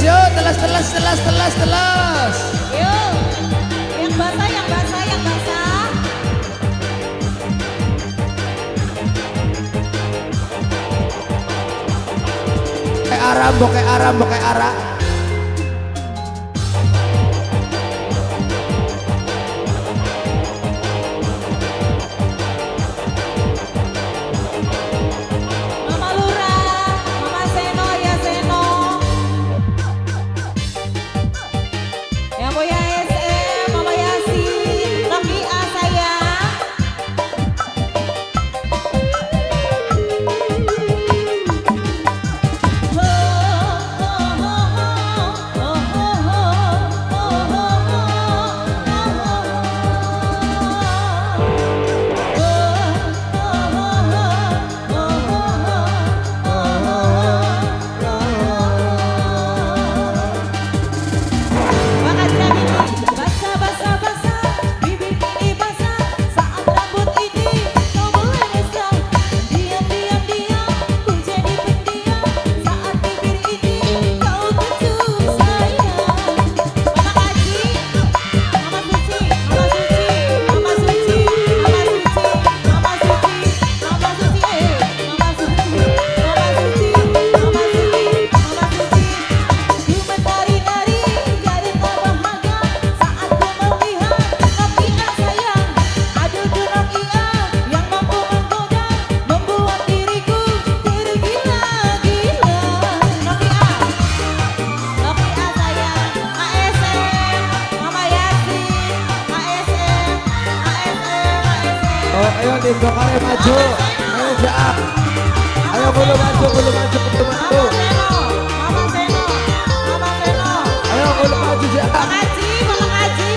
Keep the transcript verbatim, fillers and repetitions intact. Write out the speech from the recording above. telas yo, telas telas telas telas telas. Yo, yang basah yang basah yang basah. Kayak arah, kayak arah, kayak arah. Ayo tim bokalnya maju, ayo jahat, ayo bulu maju, bulu maju, bulu maju. Mama Beno, Mama Beno, Mama Beno. Ayo bulu maju jahat. Makasih, makasih.